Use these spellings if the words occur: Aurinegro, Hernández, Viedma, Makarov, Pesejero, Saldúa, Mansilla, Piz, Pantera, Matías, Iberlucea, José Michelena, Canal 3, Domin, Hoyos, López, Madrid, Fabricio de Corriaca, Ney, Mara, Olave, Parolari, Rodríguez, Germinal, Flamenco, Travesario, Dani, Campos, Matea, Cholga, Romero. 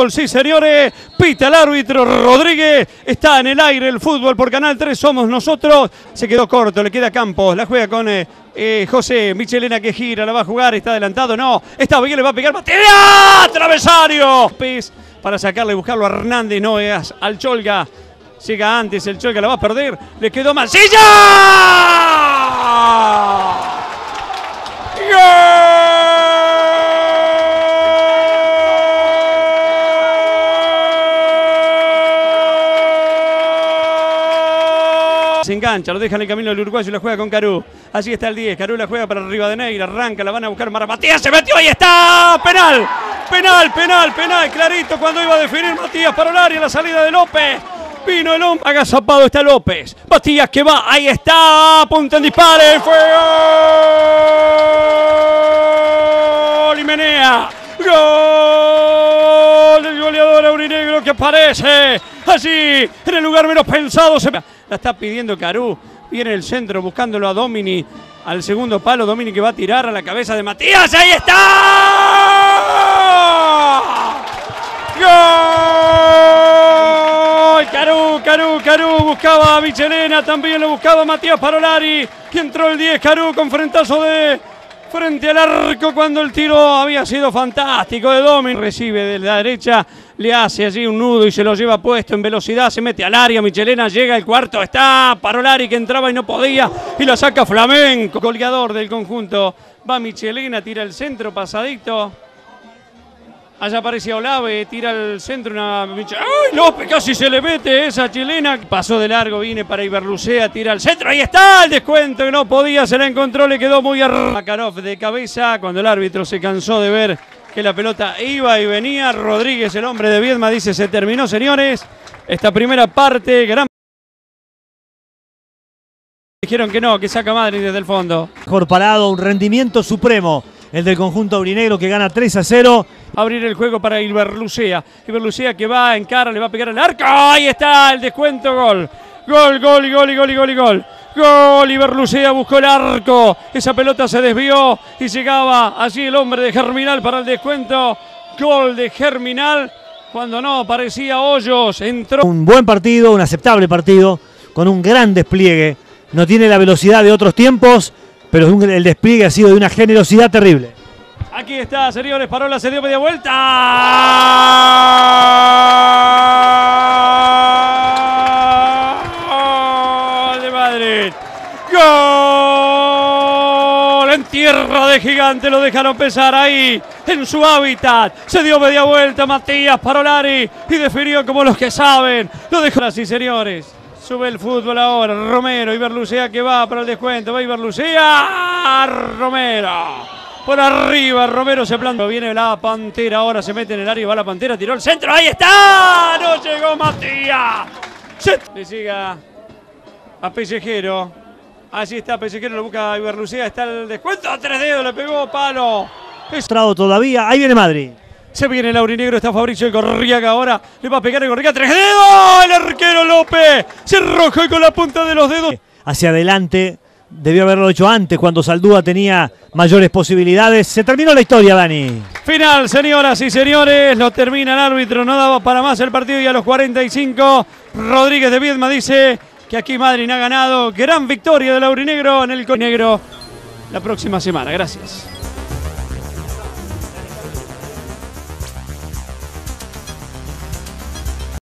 fútbol, sí señores, pita el árbitro Rodríguez, está en el aire el fútbol por Canal 3, somos nosotros, se quedó corto, le queda Campos, la juega con José Michelena que gira, la va a jugar, está adelantado, no, está bien, le va a pegar, Matea, Travesario, Piz para sacarle y buscarlo a Hernández, no es al Cholga, llega antes el Cholga, la va a perder, le quedó Mansilla. ¡Gol! Se engancha, lo deja en el camino del uruguayo y la juega con Caru. Así está el 10, Caru la juega para arriba de Ney, arranca, la van a buscar Mara. Matías se metió, ahí está, penal, penal, penal, penal, clarito cuando iba a definir Matías, Parolari a la salida de López. Vino el hombre, agazapado está López. Matías que va, ahí está, punta en dispare, fue gol y menea. Gol del goleador Aurinegro que aparece así, en el lugar menos pensado. La está pidiendo Caru, viene el centro buscándolo a Domin, al segundo palo, Domin que va a tirar a la cabeza de Matías, ¡ahí está! ¡Gol! Caru, Caru, Caru, buscaba a Vicerena, también lo buscaba Matías Parolari, que entró el 10, Caru con frentazo de frente al arco cuando el tiro había sido fantástico de Domin. Recibe de la derecha, le hace allí un nudo y se lo lleva puesto en velocidad, se mete al área, Michelena llega, el cuarto está, Parolari que entraba y no podía, y la saca Flamenco. Goleador del conjunto, va Michelena, tira el centro, pasadito. Allá aparece Olave, tira el centro, una... ¡Ay, López! Casi se le mete esa chilena. Pasó de largo, viene para Iberlucea, tira al centro. ¡Ahí está! El descuento que no podía, se la encontró, le quedó muy arriba. Makarov de cabeza, cuando el árbitro se cansó de ver que la pelota iba y venía. Rodríguez, el hombre de Viedma, dice, se terminó, señores. Esta primera parte, gran... Dijeron que no, que saca Madrid desde el fondo. Mejor parado, un rendimiento supremo. El del conjunto aurinegro que gana 3-0. Abrir el juego para Iberlucea. Iberlucea que va en cara, le va a pegar al arco. ¡Ahí está! El descuento, gol. Gol, gol, gol, gol, gol, gol. Gol, Iberlucea buscó el arco. Esa pelota se desvió y llegaba allí el hombre de Germinal para el descuento. Gol de Germinal. Cuando no, parecía Hoyos. Entró. Un buen partido, un aceptable partido, con un gran despliegue. No tiene la velocidad de otros tiempos, pero el despliegue ha sido de una generosidad terrible. Aquí está, señores, Parola se dio media vuelta. ¡Gol de Madrid! ¡Gol! En tierra de gigante lo dejaron pesar ahí, en su hábitat. Se dio media vuelta Matías Parolari y definió como los que saben. Lo dejó así, señores. Sube el fútbol ahora, Romero, Iberlucea que va para el descuento, va Iberlucea, Romero, por arriba, Romero se planta, viene la Pantera, ahora se mete en el área, va la Pantera, tiró el centro, ¡ahí está! ¡No llegó Matías! Le siga a Pesejero, allí está Pesejero, lo busca Iberlucea, está el descuento, a tres dedos, le pegó, palo. Estrado todavía, ahí viene Madrid. Se viene el aurinegro, está Fabricio de Corriaca ahora, le va a pegar el Corriaca, tres dedos, el arquero López, se arrojó y con la punta de los dedos. Hacia adelante, debió haberlo hecho antes cuando Saldúa tenía mayores posibilidades, se terminó la historia, Dani. Final, señoras y señores, lo termina el árbitro, no daba para más el partido y a los 45, Rodríguez de Viedma dice que aquí Madrid ha ganado, gran victoria del aurinegro en el negro la próxima semana, gracias.